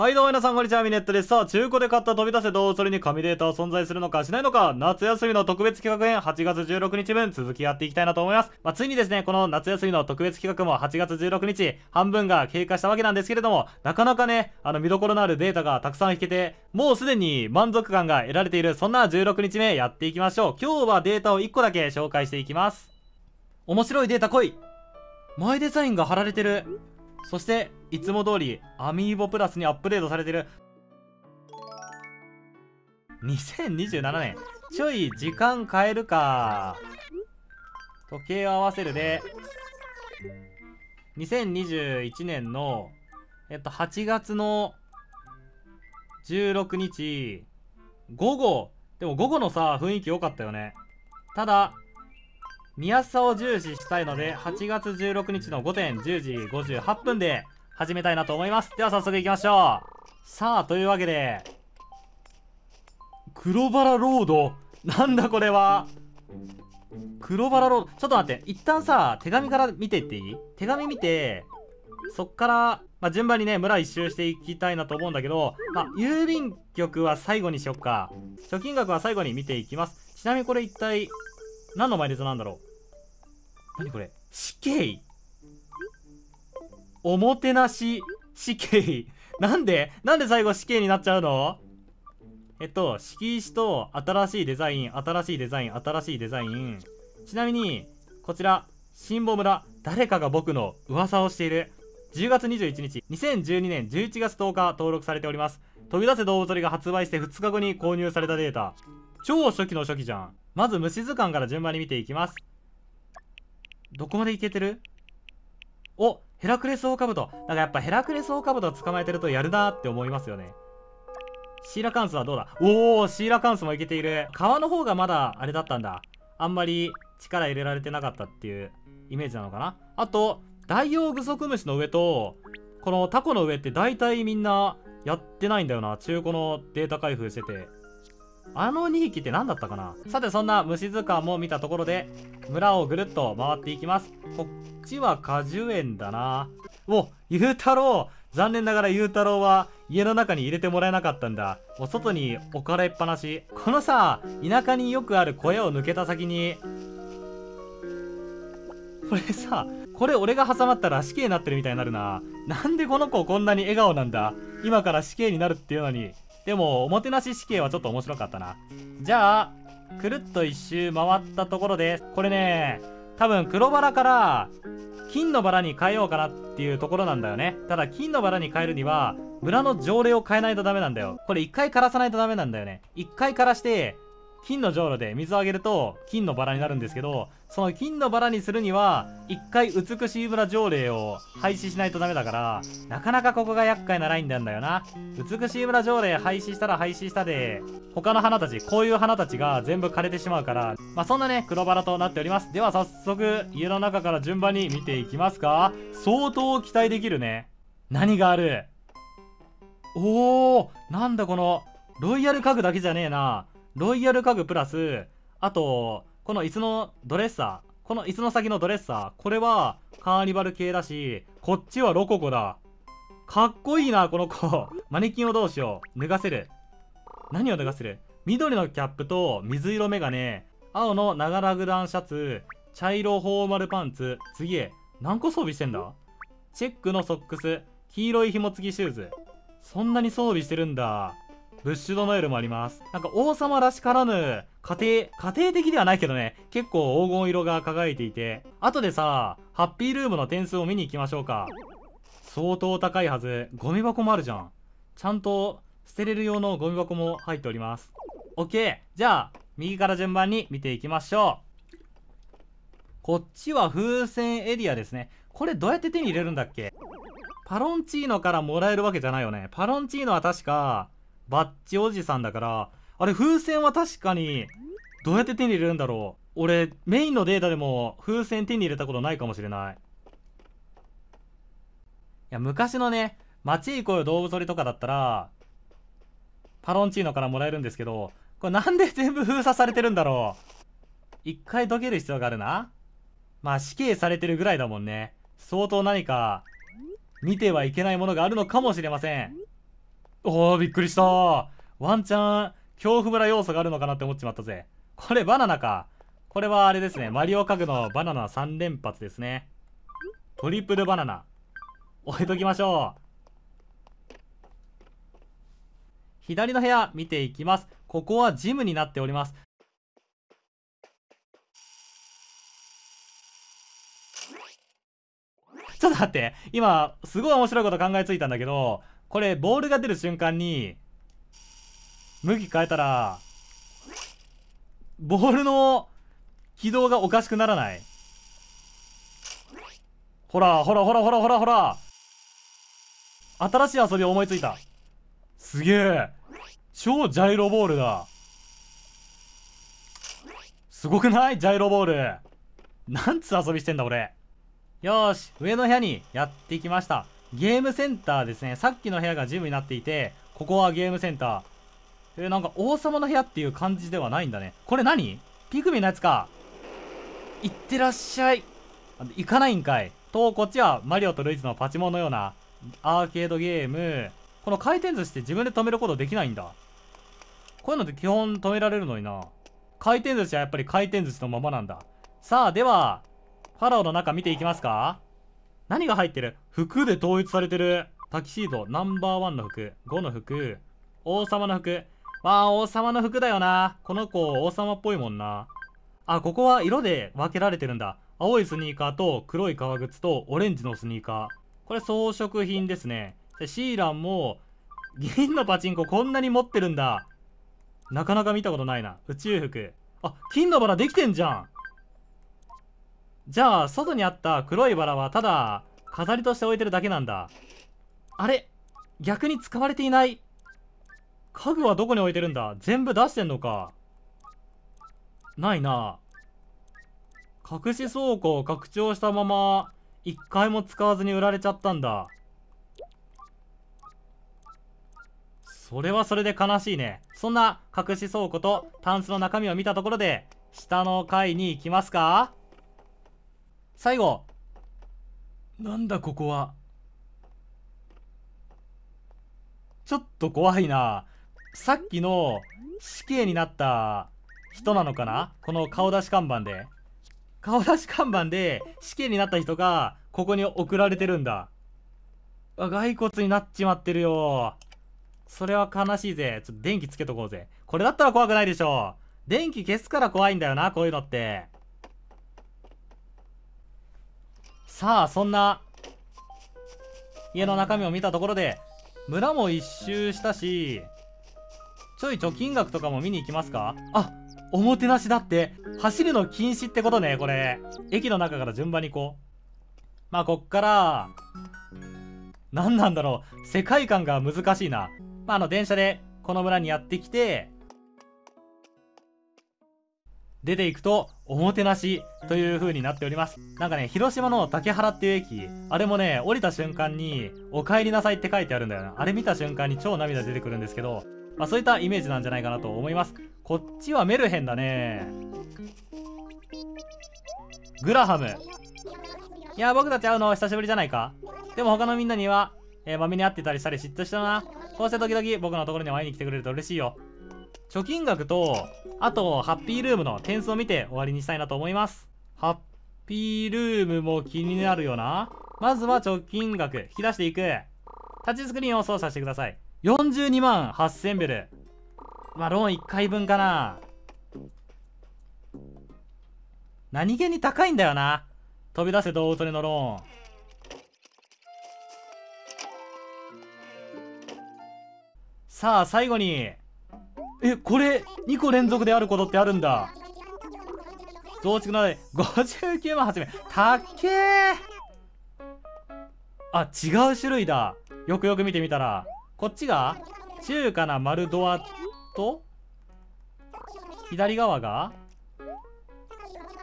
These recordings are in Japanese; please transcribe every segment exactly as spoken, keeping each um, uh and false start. はいどうも皆さんこんにちは、ミネットです。さあ、中古で買った飛び出せどう、それに神データは存在するのかしないのか、夏休みの特別企画編はちがつじゅうろくにちぶん続きやっていきたいなと思います。まあ、ついにですね、この夏休みの特別企画もはちがつじゅうろくにち半分が経過したわけなんですけれども、なかなかね、あの見どころのあるデータがたくさん引けて、もうすでに満足感が得られている、そんなじゅうろくにちめやっていきましょう。今日はデータをいっこだけ紹介していきます。面白いデータ来い。マイデザインが貼られてる。そして、いつも通り、アミーボプラスにアップデートされてる。にせんにじゅうななねん。ちょい、時間変えるか。時計を合わせるで、にせんにじゅういちねんの、えっと、はちがつのじゅうろくにち、午後。でも午後のさ、雰囲気良かったよね。ただ、見やすさを重視したいので、はちがつじゅうろくにちのごぜんじゅうじごじゅうはっぷんで始めたいなと思います。では早速いきましょう。さあ、というわけで、黒バラロード。なんだこれは。黒バラロード。ちょっと待って。一旦さ、手紙から見てっていい？手紙見て、そっから、まあ、順番にね、村一周していきたいなと思うんだけど、まあ、郵便局は最後にしよっか。貯金額は最後に見ていきます。ちなみにこれ一体、何のマイレートなんだろう。何これ、死刑、おもてなし、死刑なんでなんで最後死刑になっちゃうの。えっと敷石と新しいデザイン、新しいデザイン、新しいデザイン。ちなみにこちら新保村、誰かが僕の噂をしている。じゅうがつにじゅういちにち、にせんじゅうにねんじゅういちがつとおか登録されております。飛び出せどうぶつりが発売してふつかごに購入されたデータ。超初期の初期じゃん。まず虫図鑑から順番に見ていきます。どこまでいけてる？お、ヘラクレスオオカブト。なんかやっぱヘラクレスオオカブト捕まえてるとやるなーって思いますよね。シーラカンスはどうだ？おお、シーラカンスもいけている。皮の方がまだあれだったんだ。あんまり力入れられてなかったっていうイメージなのかな。あとダイオウグソクムシの上とこのタコの上って大体みんなやってないんだよな。中古のデータ開封してて。あのにひきって何だったかな。さて、そんな虫図鑑も見たところで村をぐるっと回っていきます。こっちは果樹園だな。お、ゆうたろう。残念ながらゆうたろうは家の中に入れてもらえなかったんだ。お外に置かれっぱなし。このさ、田舎によくある小屋を抜けた先にこれさ、これ俺が挟まったら死刑になってるみたいになるな。なんでこの子こんなに笑顔なんだ。今から死刑になるっていうのに。でも、おもてなし死刑はちょっと面白かったな。じゃあ、くるっと一周回ったところで、これね、多分黒バラから金のバラに変えようかなっていうところなんだよね。ただ、金のバラに変えるには、村の条例を変えないとダメなんだよ。これ一回枯らさないとダメなんだよね。一回枯らして、金のじょうろで水をあげると金のバラになるんですけど、その金のバラにするには、一回美しい村条例を廃止しないとダメだから、なかなかここが厄介なラインなんだよな。美しい村条例廃止したら廃止したで、他の花たち、こういう花たちが全部枯れてしまうから、まあそんなね、黒バラとなっております。では早速、家の中から順番に見ていきますか。相当期待できるね。何がある？おー、なんだこの、ロイヤル家具だけじゃねえな。ロイヤル家具プラス、あと、この椅子のドレッサー。この椅子の先のドレッサー。これはカーニバル系だし、こっちはロココだ。かっこいいな、この子。マネキンをどうしよう。脱がせる。何を脱がせる？緑のキャップと水色メガネ、青の長ラグダンシャツ、茶色フォーマルパンツ。次へ。何個装備してんだ？チェックのソックス、黄色い紐付きシューズ。そんなに装備してるんだ。ブッシュドノエルもあります。なんか王様らしからぬ家庭、家庭的ではないけどね、結構黄金色が輝いていて、後でさ、ハッピールームの点数を見に行きましょうか。相当高いはず。ゴミ箱もあるじゃん。ちゃんと捨てれる用のゴミ箱も入っております。OK。じゃあ、右から順番に見ていきましょう。こっちは風船エリアですね。これどうやって手に入れるんだっけ？パロンチーノからもらえるわけじゃないよね。パロンチーノは確か、バッチおじさんだから、あれ風船は確かに、どうやって手に入れるんだろう。俺、メインのデータでも風船手に入れたことないかもしれない。いや、昔のね、街行こうよ動物鳥とかだったら、パロンチーノからもらえるんですけど、これなんで全部封鎖されてるんだろう。一回どける必要があるな。まあ死刑されてるぐらいだもんね。相当何か、見てはいけないものがあるのかもしれません。おー、びっくりした。ワンチャン恐怖村要素があるのかなって思っちまったぜ。これバナナか。これはあれですね、マリオ家具のバナナさんれんぱつですね。トリプルバナナ置いときましょう。左の部屋見ていきます。ここはジムになっております。ちょっと待って、今すごい面白いこと考えついたんだけど、これボールが出る瞬間に向き変えたらボールの軌道がおかしくならない？ほらほらほらほらほらほら、新しい遊びを思いついた。すげえ、超ジャイロボールだ。すごくない？ジャイロボール。なんつう遊びしてんだ俺。よーし、上の部屋にやってきました。ゲームセンターですね。さっきの部屋がジムになっていて、ここはゲームセンター。えー、なんか王様の部屋っていう感じではないんだね。これ何？ピクミンのやつか。いってらっしゃい。行かないんかい。と、こっちはマリオとルイージのパチモンのようなアーケードゲーム。この回転寿司って自分で止めることできないんだ。こういうのって基本止められるのにな。回転寿司はやっぱり回転寿司のままなんだ。さあ、では、ファラオの中見ていきますか。何が入ってる？服で統一されてる。タキシード、ナンバーワンの服、ごの服、王様の服。まあ、王様の服だよな。この子、王様っぽいもんな。あ、ここは色で分けられてるんだ。青いスニーカーと黒い革靴とオレンジのスニーカー。これ装飾品ですね。でシーランも銀のパチンコこんなに持ってるんだ。なかなか見たことないな。宇宙服。あ、金のバラできてんじゃん。じゃあ外にあった黒いバラはただ飾りとして置いてるだけなんだ。あれ、逆に使われていない。家具はどこに置いてるんだ。全部出してんのか。ないな。隠し倉庫を拡張したまま一回も使わずに売られちゃったんだ。それはそれで悲しいね。そんな隠し倉庫とタンスの中身を見たところで下の階に行きますか。最後、なんだここは。ちょっと怖いな。さっきの死刑になった人なのかな。この顔出し看板で顔出し看板で死刑になった人がここに送られてるんだ。あ、骸骨になっちまってるよ。それは悲しいぜ。ちょっと電気つけとこうぜ。これだったら怖くないでしょ。電気消すから怖いんだよな、こういうのって。さあ、そんな家の中身を見たところで村も一周したし、ちょい貯金額とかも見に行きますか。あ、おもてなしだって。走るの禁止ってことね。これ駅の中から順番に行こう。まあこっから何なんだろう、世界観が難しいな。まああの電車でこの村にやってきて出ていくとおもてなしという風になっております。なんかね、広島の竹原っていう駅、あれもね、降りた瞬間にお帰りなさいって書いてあるんだよな。あれ見た瞬間に超涙出てくるんですけど、まあそういったイメージなんじゃないかなと思います。こっちはメルヘンだね。グラハム。いや、僕たち会うの久しぶりじゃないか。でも他のみんなには、えー、まめに会ってたりしたり嫉妬したな。こうして時々僕のところに会いに来てくれると嬉しいよ。貯金額と、あとハッピールームの点数を見て終わりにしたいなと思います。ハッピールームも気になるよな。まずは貯金額引き出していく。タッチスクリーンを操作してください。よんじゅうにまんはっせんベル。まあローンいっかいぶんかな。何気に高いんだよな。飛び出せ動物園のローン。さあ最後に、え、これにこれんぞくであることってあるんだ。増築のでごじゅうきゅうまんはっせんべん。たっけー。あ、違う種類だ。よくよく見てみたらこっちが中華な丸ドアと左側が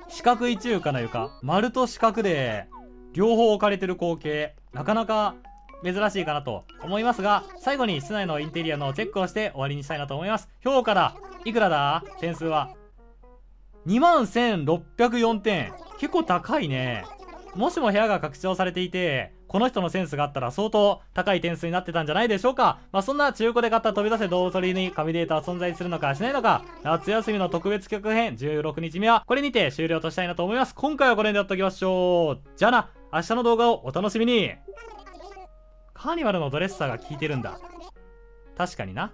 四角い中華な床。丸と四角で両方置かれてる光景、なかなか珍しいかなと思いますが、最後に室内のインテリアのチェックをして終わりにしたいなと思います。評価だ。いくらだ。点数はにまんせんろっぴゃくよんてん。結構高いね。もしも部屋が拡張されていてこの人のセンスがあったら相当高い点数になってたんじゃないでしょうか。まあ、そんな中古で買った飛び出せ動物鳥に神データは存在するのかしないのか、夏休みの特別企画編じゅうろくにちめはこれにて終了としたいなと思います。今回はこれでやっておきましょう。じゃあな、明日の動画をお楽しみに。カーニバルのドレッサーが効いてるんだ。確かにな。